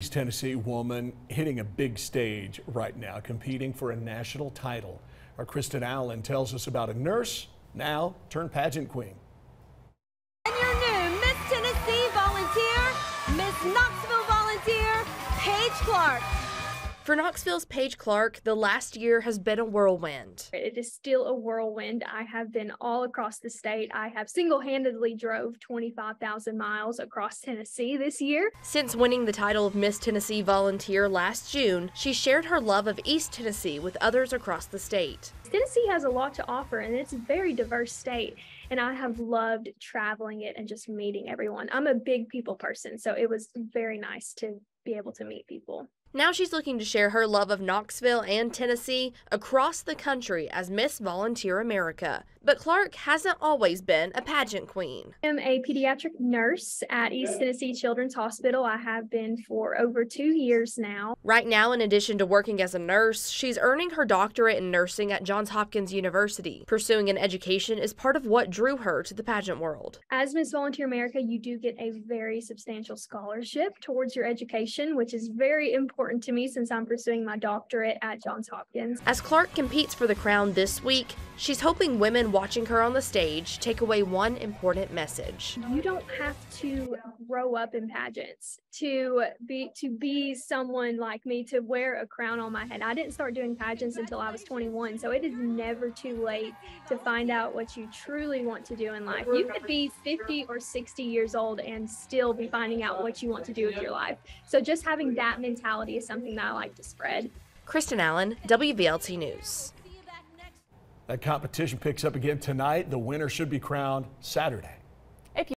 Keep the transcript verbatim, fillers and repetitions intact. East Tennessee woman hitting a big stage right now, competing for a national title. Our Kristen Allen tells us about a nurse now turned pageant queen. And your new Miss Tennessee Volunteer, Miss Knoxville Volunteer, Paige Clark. For Knoxville's Paige Clark, the last year has been a whirlwind. It is still a whirlwind. I have been all across the state. I have single-handedly drove twenty-five thousand miles across Tennessee this year. Since winning the title of Miss Tennessee Volunteer last June, she shared her love of East Tennessee with others across the state. Tennessee has a lot to offer, and it's a very diverse state, and I have loved traveling it and just meeting everyone. I'm a big people person, so it was very nice to be able to meet people. Now she's looking to share her love of Knoxville and Tennessee across the country as Miss Volunteer America. But Clark hasn't always been a pageant queen. I'm a pediatric nurse at East Tennessee Children's Hospital. I have been for over two years now. Right now, in addition to working as a nurse, she's earning her doctorate in nursing at Johns Hopkins University. Pursuing an education is part of what drew her to the pageant world. As Miss Volunteer America, you do get a very substantial scholarship towards your education, which is very important. important to me since I'm pursuing my doctorate at Johns Hopkins. As Clark competes for the crown this week, she's hoping women watching her on the stage take away one important message. You don't have to grow up in pageants to be to be someone like me to wear a crown on my head. I didn't start doing pageants until I was twenty-one, so it is never too late to find out what you truly want to do in life. You could be fifty or sixty years old and still be finding out what you want to do with your life. So just having that mentality is something that I like to spread. Kristen Allen, W V L T News. That competition picks up again tonight. The winner should be crowned Saturday.